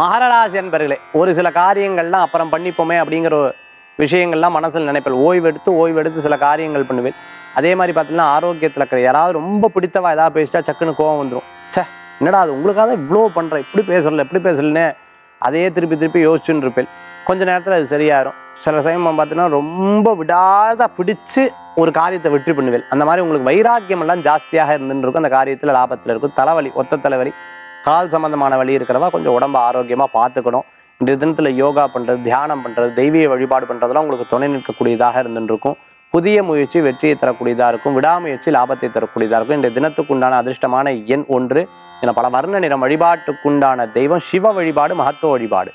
மகரராசி அன்பர்களே, ஒரு சில காரியங்கள்லாம் அப்புறம் பண்ணிப்போமே அப்படிங்கிற விஷயங்கள்லாம் மனசில் நினைப்பேன். ஓய்வெடுத்து சில காரியங்கள் பண்ணுவேன். அதே மாதிரி பார்த்தீங்கன்னா ஆரோக்கியத்தில் இருக்கிற யாராவது ரொம்ப பிடித்தவா ஏதாவது பேசிட்டா சக்குன்னு கோவம் வந்துடும். சே, என்னடா அது உங்களுக்காக தான் இவ்வளோ பண்ணுறேன், இப்படி பேசலன்னு அதையே திருப்பி யோசிச்சுன்னு இருப்பேன். கொஞ்சம் நேரத்தில் அது சரியாயிரும். சில சமயம் பார்த்தீங்கன்னா ரொம்ப விடாத பிடிச்சி ஒரு காரியத்தை வெற்றி பண்ணுவேன். அந்த மாதிரி உங்களுக்கு வைராக்கியம் எல்லாம் ஜாஸ்தியாக இருந்துருக்கும். அந்த காரியத்தில் லாபத்தில் இருக்கும். தலைவலி, ஒத்த தலைவலி, கால் சம்பந்தமான வழி இருக்கிறவா கொஞ்சம் உடம்பை ஆரோக்கியமாக பார்த்துக்கணும். இன்றைய தினத்தில் யோகா பண்ணுறது, தியானம் பண்ணுறது, தெய்வீக வழிபாடு பண்ணுறதுலாம் உங்களுக்கு துணை நிற்கக்கூடியதாக இருந்துருக்கும். புதிய முயற்சி வெற்றியை தரக்கூடியதாக இருக்கும். விடாமுயற்சி லாபத்தை தரக்கூடியதாக இருக்கும். இன்றைய தினத்துக்குண்டான அதிர்ஷ்டமான எண் 1. என பல வர்ண நிறம். வழிபாட்டுக்குண்டான தெய்வம் சிவ வழிபாடு, மகத்துவ வழிபாடு.